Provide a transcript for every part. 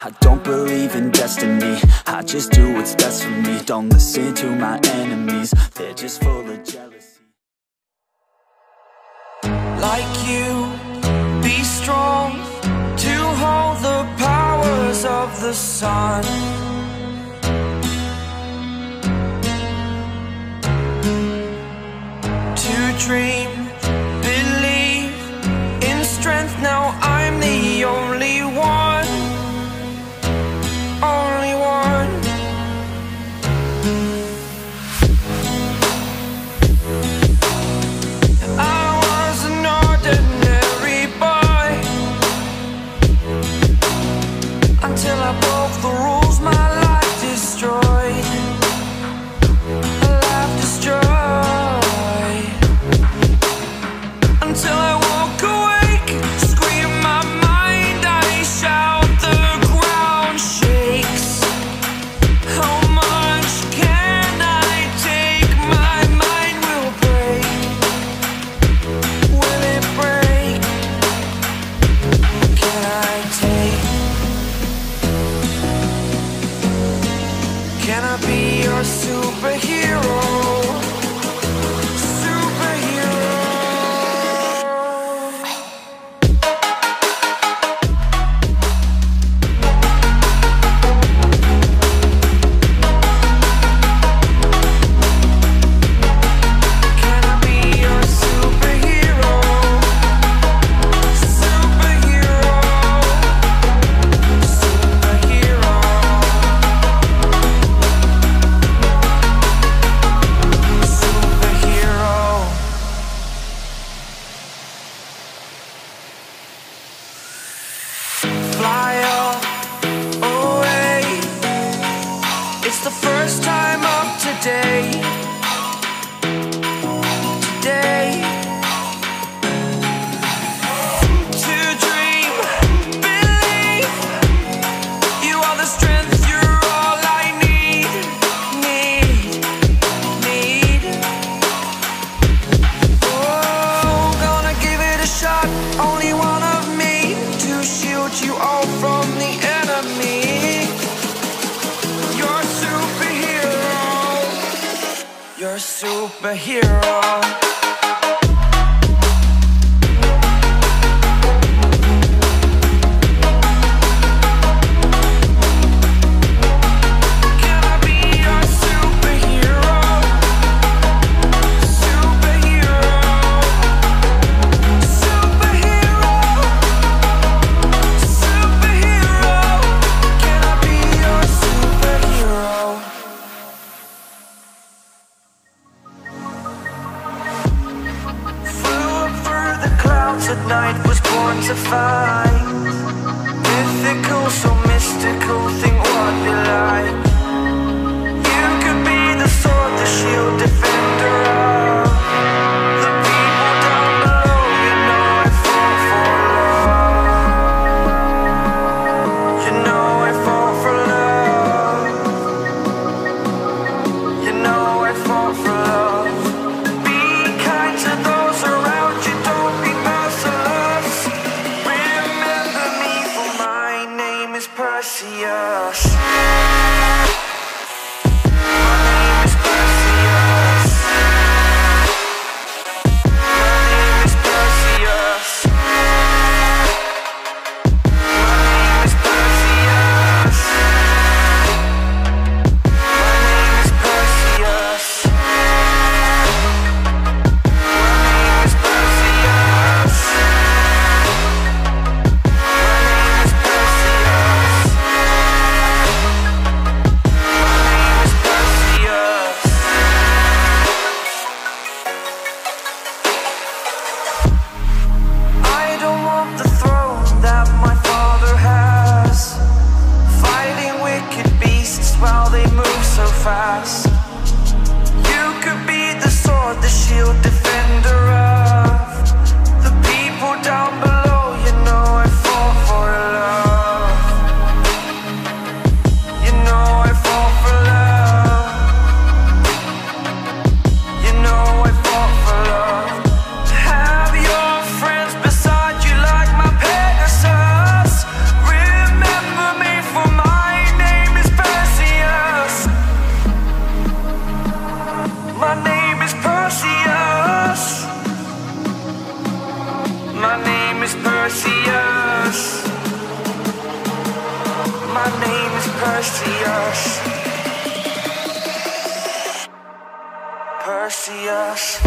I don't believe in destiny, I just do what's best for me. Don't listen to my enemies, they're just full of jealousy. Like you, be strong to hold the powers of the sun. To dream, believe in strength, now I'm the only one. Can I be your superhero? It's the first time of today. You're a superhero. At night was born to fight. Mythical, so mystical, think what you like. You could be the sword, the shield, defender of the people down below. You know I fall for love. You know I fall for love. You know I fall for love. Be kind to those around you, don't be precious. name is Perseus. Perseus.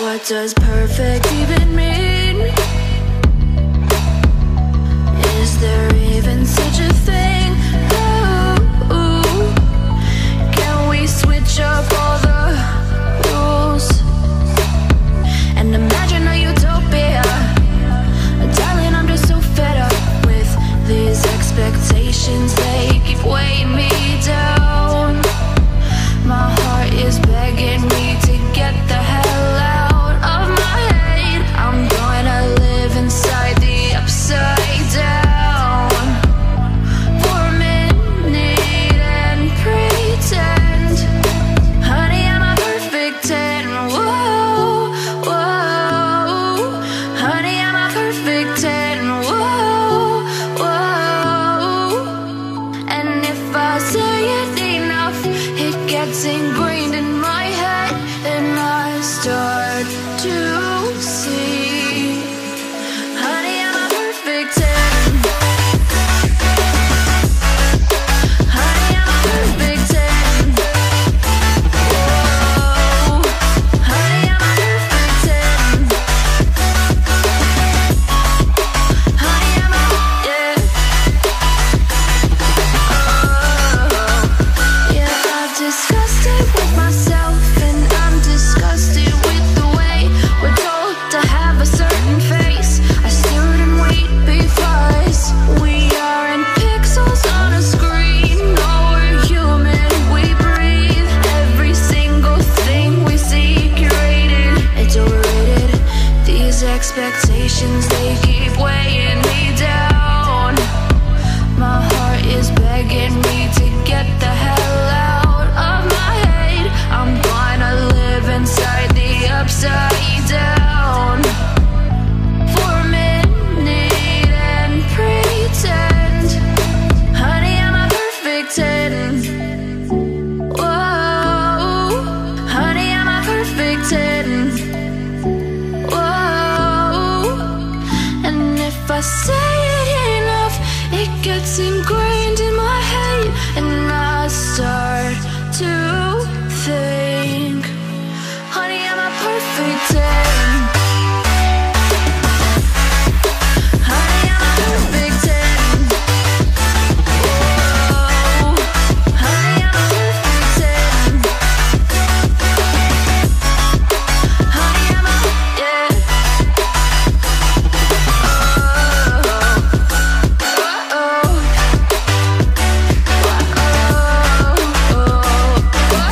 What does perfect even mean? Is there even such a thing? Ooh, can we switch up all the rules and imagine a utopia? Darling, I'm just so fed up with these expectations. They keep weighing me down. My heart is begging me to get the hell out of my head. I'm gonna live inside the upside down for a minute and pretend, honey, I'm a perfect 10. Whoa, whoa, honey, I'm a perfect 10. Whoa, whoa. And if I say it enough, it gets ingrained in my head, and I start to see, honey, I'm a perfect 10. Honey, I'm a perfect 10. Whoa, honey, I'm a perfect 10. Honey, I'm a, yeah. Oh, yeah, I've discussed it with myself, and I'm disgusted with the way we're told to have a certain face. I stood and wait because we are in pixels on a screen. No, we're human, we breathe. Every single thing we see curated, it's overrated. These expectations, they keep weighing me down. My heart is begging me to get the hell out of my head. I'm gonna live inside the upside down for a minute and pretend, honey, I'm a perfect 10. Whoa, honey, I'm a perfect 10. Whoa. And if I say it enough, it gets ingrained in my head, and I start to think, honey, I'm a perfect 10. Honey, I'm a perfect 10. Whoa, honey, I'm a perfect 10. Honey, I'm a, yeah. Oh, oh, oh, oh, oh, oh.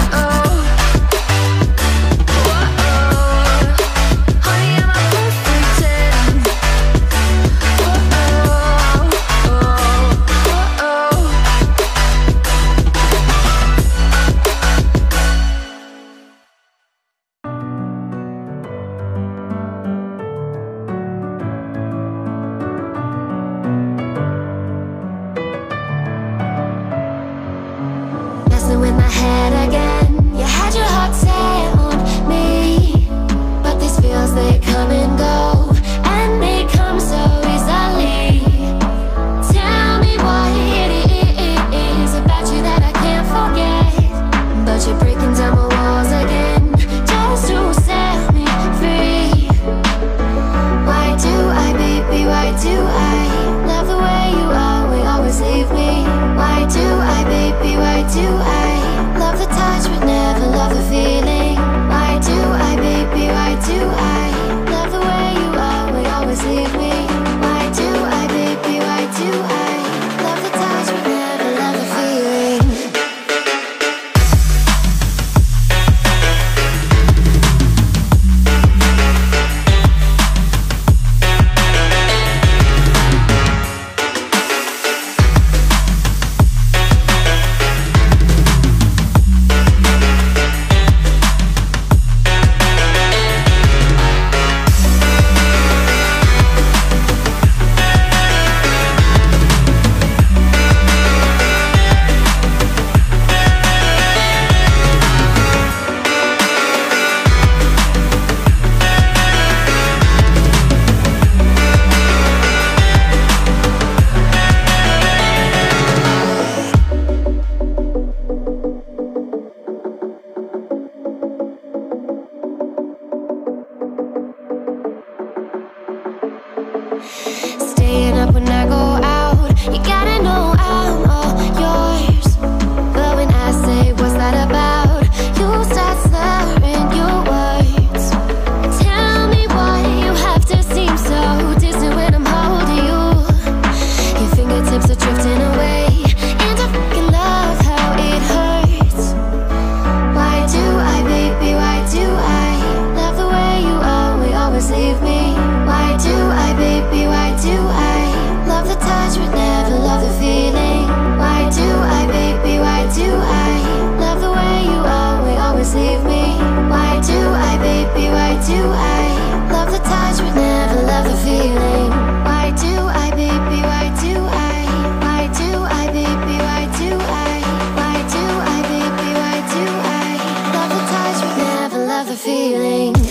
the feeling.